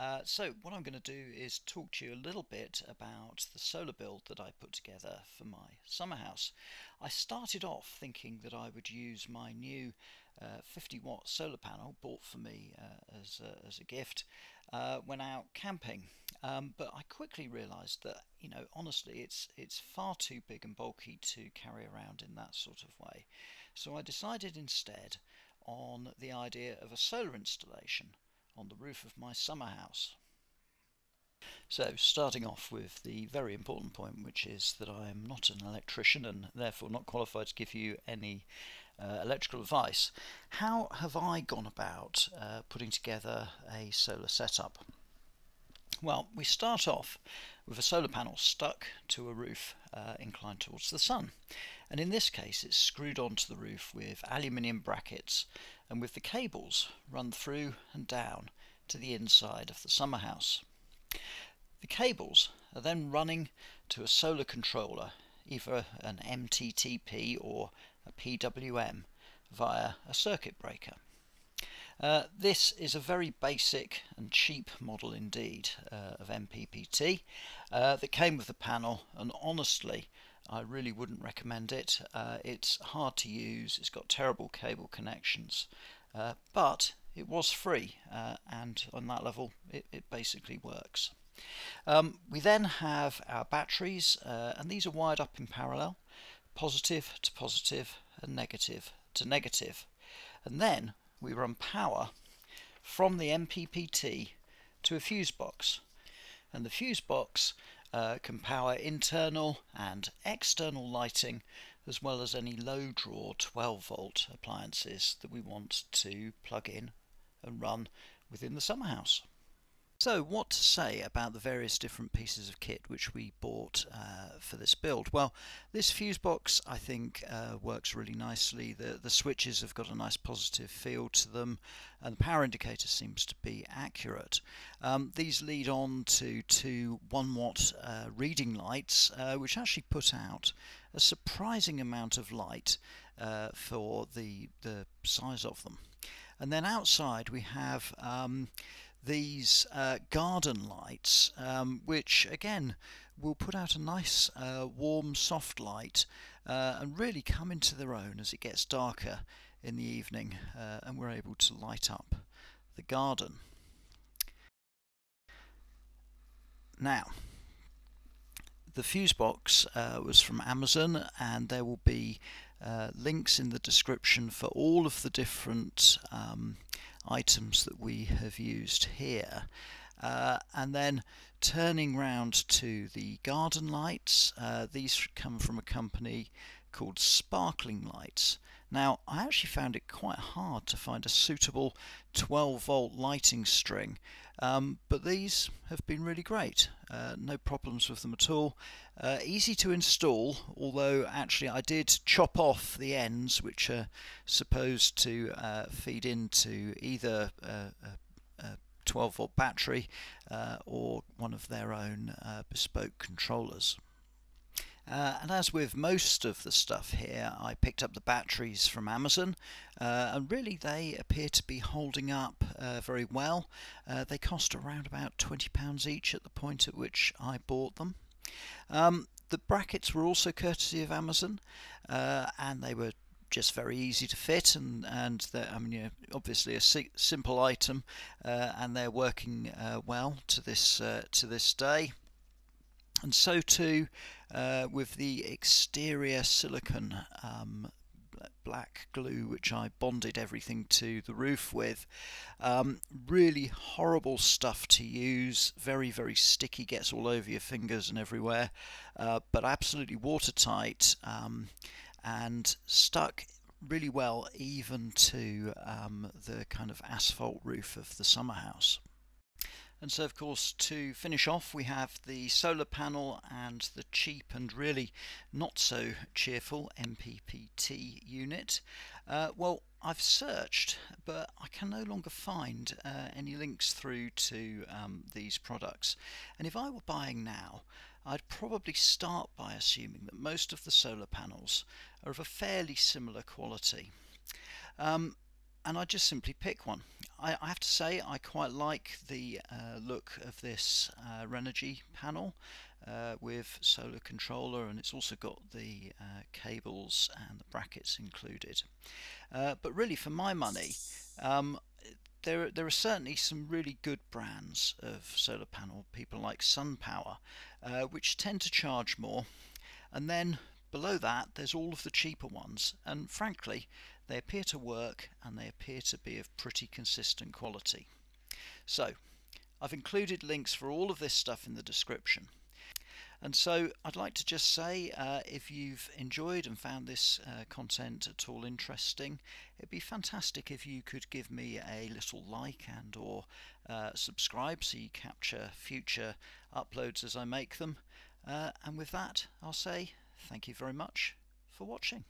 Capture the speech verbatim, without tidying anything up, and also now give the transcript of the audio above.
Uh, so what I'm going to do is talk to you a little bit about the solar build that I put together for my summer house. I started off thinking that I would use my new uh, fifty watt solar panel bought for me uh, as, a, as a gift uh, when out camping, um, but I quickly realized that, you know, honestly it's it's far too big and bulky to carry around in that sort of way. So I decided instead on the idea of a solar installation on the roof of my summer house. So, starting off with the very important point, which is that I am not an electrician and therefore not qualified to give you any uh, electrical advice. How have I gone about uh, putting together a solar setup? Well, we start off with a solar panel stuck to a roof uh, inclined towards the sun, and in this case it's screwed onto the roof with aluminium brackets and with the cables run through and down to the inside of the summer house. The cables are then running to a solar controller, either an M P P T or a P W M, via a circuit breaker. Uh, this is a very basic and cheap model indeed uh, of M P P T uh, that came with the panel, and honestly I really wouldn't recommend it. Uh, it's hard to use, it's got terrible cable connections, uh, but it was free uh, and on that level it, it basically works. Um, we then have our batteries, uh, and these are wired up in parallel, positive to positive and negative to negative, and then we run power from the M P P T to a fuse box, and the fuse box uh, can power internal and external lighting as well as any low draw twelve volt appliances that we want to plug in and run within the summer house. So what to say about the various different pieces of kit which we bought uh, for this build? Well, this fuse box I think uh, works really nicely. The, the switches have got a nice positive feel to them, and the power indicator seems to be accurate. Um, these lead on to two one watt uh, reading lights, uh, which actually put out a surprising amount of light uh, for the, the size of them. And then outside we have um, these uh, garden lights, um, which again will put out a nice uh, warm soft light uh, and really come into their own as it gets darker in the evening, uh, and we're able to light up the garden. Now, the fuse box uh, was from Amazon, and there will be uh, links in the description for all of the different um, items that we have used here. Uh, and then turning round to the garden lights, uh, these come from a company called Sparkling Lights. Now, I actually found it quite hard to find a suitable twelve volt lighting string, um, but these have been really great. Uh, no problems with them at all. Uh, easy to install, although actually I did chop off the ends which are supposed to uh, feed into either a, a, a twelve volt battery uh, or one of their own uh, bespoke controllers. Uh, and as with most of the stuff here, I picked up the batteries from Amazon, uh, and really they appear to be holding up uh, very well. Uh, they cost around about twenty pounds each at the point at which I bought them. Um, the brackets were also courtesy of Amazon, uh, and they were just very easy to fit, and and I mean, you know, obviously a si simple item, uh, and they're working uh, well to this uh, to this day. And so too uh, with the exterior silicone um, black glue which I bonded everything to the roof with. Um, really horrible stuff to use, very very sticky, gets all over your fingers and everywhere, uh, but absolutely watertight, um, and stuck really well even to um, the kind of asphalt roof of the summer house. And so of course to finish off we have the solar panel and the cheap and really not so cheerful M P P T unit. Uh, well, I've searched, but I can no longer find uh, any links through to um, these products, and if I were buying now I'd probably start by assuming that most of the solar panels are of a fairly similar quality. Um, and I just simply pick one. I, I have to say I quite like the uh, look of this uh, Renogy panel uh, with solar controller, and it's also got the uh, cables and the brackets included. Uh, but really, for my money, um, There, there are certainly some really good brands of solar panel, people like SunPower, uh, which tend to charge more. And then below that there's all of the cheaper ones, and frankly they appear to work and they appear to be of pretty consistent quality. So I've included links for all of this stuff in the description. And so I'd like to just say uh, if you've enjoyed and found this uh, content at all interesting, it'd be fantastic if you could give me a little like and or uh, subscribe so you capture future uploads as I make them. Uh, and with that, I'll say thank you very much for watching.